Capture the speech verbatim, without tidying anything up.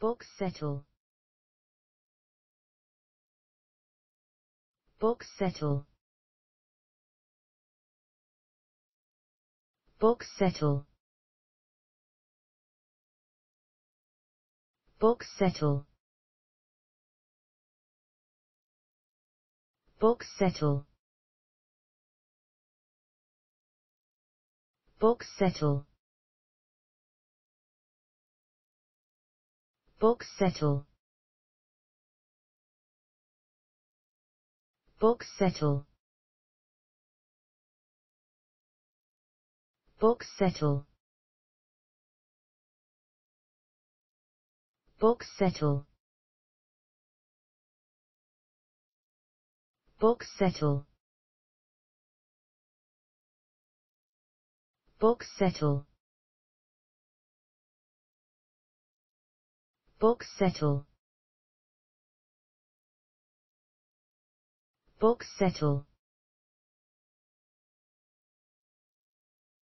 Box settle. Box settle. Box settle. Box settle. Box settle. Box settle. Box settle. Box settle. Box settle. Box settle. Box settle. Box settle. Box settle. Box settle.